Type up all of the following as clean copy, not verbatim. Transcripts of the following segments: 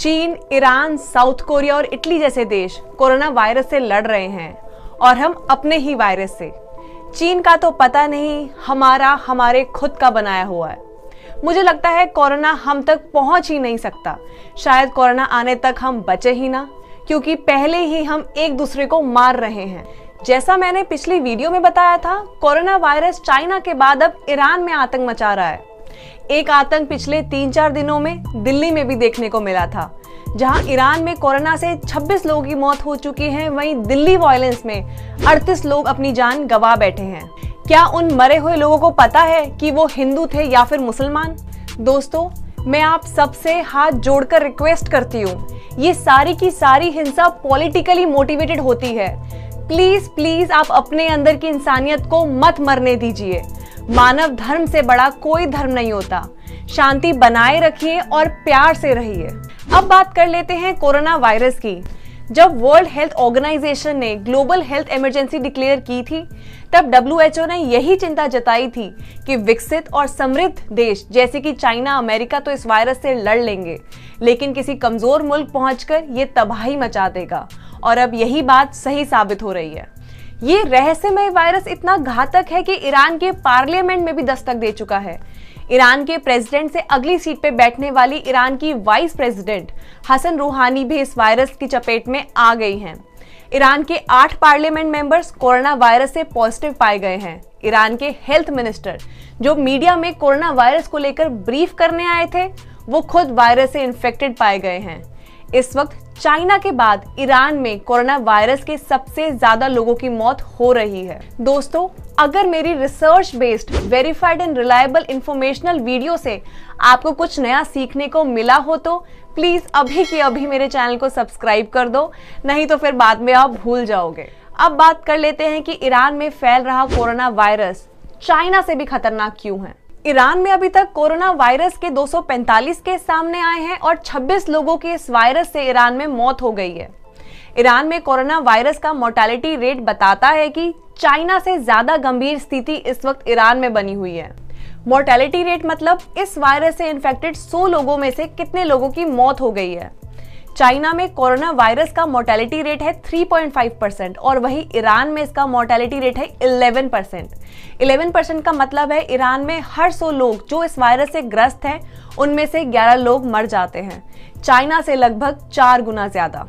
चीन, Iran, South Korea और Italy जैसे देश कोरोना वायरस से लड़ रहे हैं और हम अपने ही वायरस से। चीन का तो पता नहीं, हमारा हमारे खुद का बनाया हुआ है। मुझे लगता है कोरोना हम तक पहुंच ही नहीं सकता, शायद कोरोना आने तक हम बचे ही ना, क्योंकि पहले ही हम एक दूसरे को मार रहे हैं। जैसा मैंने पिछली वीडियो में बताया था, कोरोना वायरस चाइना के बाद अब ईरान में आतंक मचा रहा है। एक आतंक पिछले 3-4 दिनों में दिल्ली में भी देखने को मिला था, जहां ईरान में कोरोना से 26 लोगों की मौत हो चुकी है। वहीं दिल्ली वायलेंस में 38 लोग अपनी जान गंवा बैठे हैं। क्या उन मरे हुए लोगों को पता है कि वो हिंदू थे या फिर मुसलमान? दोस्तों, मैं आप सबसे हाथ जोड़कर रिक्वेस्ट करती हूँ, ये सारी की सारी हिंसा पॉलिटिकली मोटिवेटेड होती है। प्लीज प्लीज आप अपने अंदर की इंसानियत को मत मरने दीजिए। मानव धर्म से बड़ा कोई धर्म नहीं होता। शांति बनाए रखिए और प्यार से रहिए। अब बात कर लेते हैं कोरोना वायरस की। जब वर्ल्ड हेल्थ ऑर्गेनाइजेशन ने ग्लोबल हेल्थ इमरजेंसी डिक्लेयर की थी, तब WHO ने यही चिंता जताई थी कि विकसित और समृद्ध देश जैसे कि चाइना, अमेरिका तो इस वायरस से लड़ लेंगे, लेकिन किसी कमजोर मुल्क पहुंचकर ये तबाही मचा देगा। और अब यही बात सही साबित हो रही है। ये रहस्यमय वायरस इतना घातक है कि ईरान के पार्लियामेंट में भी दस्तक दे चुका है। ईरान के प्रेसिडेंट से अगली सीट पे बैठने वाली ईरान की वाइस प्रेसिडेंट हसन रूहानी भी इस वायरस की चपेट में आ गई हैं। ईरान के 8 पार्लियामेंट मेंबर्स कोरोना वायरस से पॉजिटिव पाए गए हैं। ईरान के हेल्थ मिनिस्टर, जो मीडिया में कोरोना वायरस को लेकर ब्रीफ करने आए थे, वो खुद वायरस से इन्फेक्टेड पाए गए हैं। इस वक्त चाइना के बाद ईरान में कोरोना वायरस के सबसे ज्यादा लोगों की मौत हो रही है। दोस्तों, अगर मेरी research based, verified and reliable informational video से आपको कुछ नया सीखने को मिला हो तो प्लीज अभी की अभी मेरे चैनल को सब्सक्राइब कर दो, नहीं तो फिर बाद में आप भूल जाओगे। अब बात कर लेते हैं कि ईरान में फैल रहा कोरोना वायरस चाइना से भी खतरनाक क्यों है। ईरान में अभी तक कोरोना वायरस के 245 केस सामने आए हैं और 26 लोगों की इस वायरस से ईरान में मौत हो गई है। ईरान में कोरोना वायरस का मोर्टेलिटी रेट बताता है कि चाइना से ज्यादा गंभीर स्थिति इस वक्त ईरान में बनी हुई है। मोर्टेलिटी रेट मतलब इस वायरस से इन्फेक्टेड 100 लोगों में से कितने लोगों की मौत हो गई है। चाइना में कोरोना वायरस का मोर्टेलिटी रेट है 3.5% और वहीं ईरान में इसका मोर्टेलिटी रेट है 11%। 11% का मतलब है ईरान में हर 100 लोग जो इस वायरस से ग्रस्त हैं, उनमें से 11 लोग मर जाते हैं, चाइना से लगभग 4 गुना ज्यादा।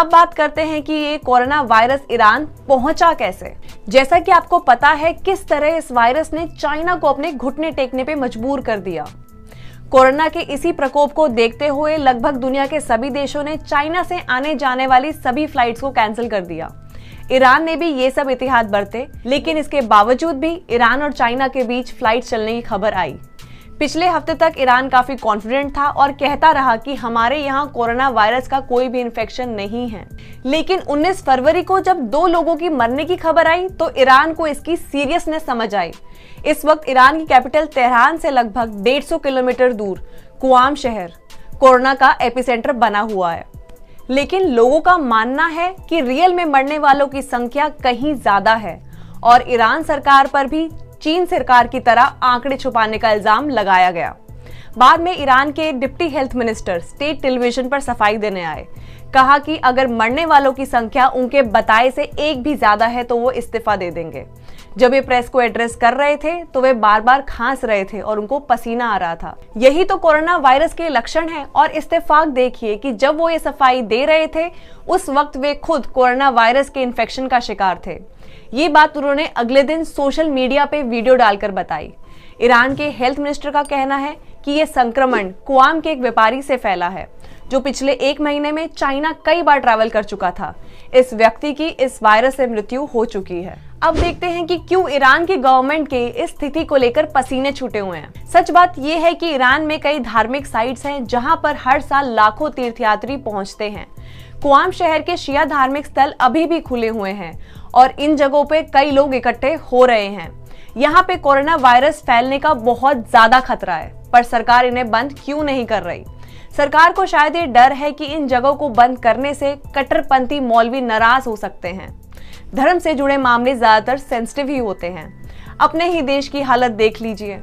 अब बात करते हैं कि ये कोरोना वायरस ईरान पहुंचा कैसे। जैसा कि आपको पता है किस तरह इस वायरस ने चाइना को अपने घुटने टेकने पर मजबूर कर दिया। कोरोना के इसी प्रकोप को देखते हुए लगभग दुनिया के सभी देशों ने चाइना से आने जाने वाली सभी फ्लाइट्स को कैंसिल कर दिया। ईरान ने भी ये सब एहतियात बरते, लेकिन इसके बावजूद भी ईरान और चाइना के बीच फ्लाइट चलने की खबर आई। पिछले हफ्ते तक ईरान काफी कॉन्फिडेंट था और कहता रहा कि हमारे यहाँ कोरोना वायरस का कोई भी इन्फेक्शन नहीं है, लेकिन 19 फरवरी को जब 2 लोगों की मरने की खबर आई तो ईरान को इसकी सीरियसनेस समझ आई। इस वक्त ईरान की कैपिटल तेहरान से लगभग 150 किलोमीटर दूर कुआम शहर कोरोना का एपिसेंटर बना हुआ है, लेकिन लोगों का मानना है कि रियल में मरने वालों की संख्या कहीं ज्यादा है और ईरान सरकार पर भी चीन सरकार की तरह आंकड़े छुपाने का इल्जाम लगाया गया। बाद में ईरान के deputy health minister state television पर सफाई देने आए, कहा कि अगर मरने वालों की संख्या उनके बताए से एक भी ज्यादा है तो वो इस्तीफा दे देंगे। जब वे प्रेस को एड्रेस कर रहे थे तो वे बार बार खांस रहे थे और उनको पसीना आ रहा था। यही तो कोरोना वायरस के लक्षण हैं। और इस्तेफाक देखिए कि जब वो ये सफाई दे रहे थे उस वक्त वे खुद कोरोना वायरस के इन्फेक्शन का शिकार थे। ये बात उन्होंने अगले दिन सोशल मीडिया पे वीडियो डालकर बताई। ईरान के हेल्थ मिनिस्टर का कहना है कि ये संक्रमण कुआम के एक व्यापारी से फैला है, जो पिछले 1 महीने में चाइना कई बार ट्रैवल कर चुका था। इस व्यक्ति की इस वायरस से मृत्यु हो चुकी है। अब देखते हैं कि क्यों ईरान की गवर्नमेंट के इस स्थिति को लेकर पसीने छूटे हुए हैं। सच बात यह है कि ईरान में कई धार्मिक साइट्स हैं जहां पर हर साल लाखों तीर्थयात्री पहुंचते हैं। कुआम शहर के शिया धार्मिक स्थल अभी भी खुले हुए हैं और इन जगहों पे कई लोग इकट्ठे हो रहे हैं। यहाँ पे कोरोना वायरस फैलने का बहुत ज्यादा खतरा है, पर सरकार इन्हें बंद क्यों नहीं कर रही। सरकार को शायद ये डर है कि इन जगहों को बंद करने से कट्टरपंथी मौलवी नाराज हो सकते हैं। धर्म से जुड़े मामले ज्यादातर सेंसिटिव ही होते हैं। अपने ही देश की हालत देख लीजिए।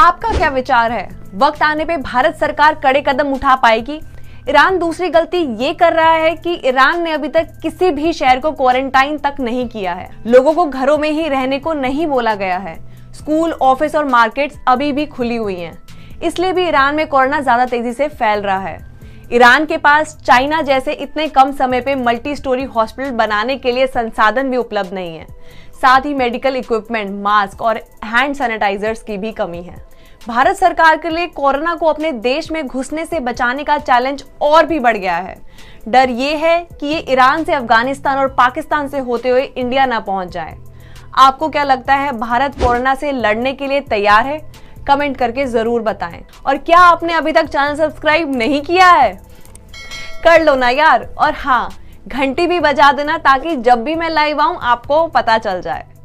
आपका क्या विचार है? वक्त आने पे भारत सरकार कड़े कदम उठा पाएगी? ईरान दूसरी गलती ये कर रहा है कि ईरान ने अभी तक किसी भी शहर को क्वारंटाइन तक नहीं किया है, लोगों को घरों में ही रहने को नहीं बोला गया है। स्कूल, ऑफिस और मार्केट्स अभी भी खुली हुई हैं, इसलिए भी ईरान में कोरोना ज्यादा तेजी से फैल रहा है। ईरान के पास चाइना जैसे इतने कम समय पे मल्टी स्टोरी हॉस्पिटल बनाने के लिए संसाधन भी उपलब्ध नहीं है, साथ ही मेडिकल इक्विपमेंट, मास्क और हैंड सैनिटाइजर्स की भी कमी है। भारत सरकार के लिए कोरोना को अपने देश में घुसने से बचाने का चैलेंज और भी बढ़ गया है। डर ये है कि ये ईरान से अफगानिस्तान और पाकिस्तान से होते हुए इंडिया ना पहुंच जाए। आपको क्या लगता है, भारत कोरोना से लड़ने के लिए तैयार है? कमेंट करके जरूर बताएं। और क्या आपने अभी तक चैनल सब्सक्राइब नहीं किया है? कर लो ना यार, और हाँ, घंटी भी बजा देना ताकि जब भी मैं लाइव आऊं आपको पता चल जाए।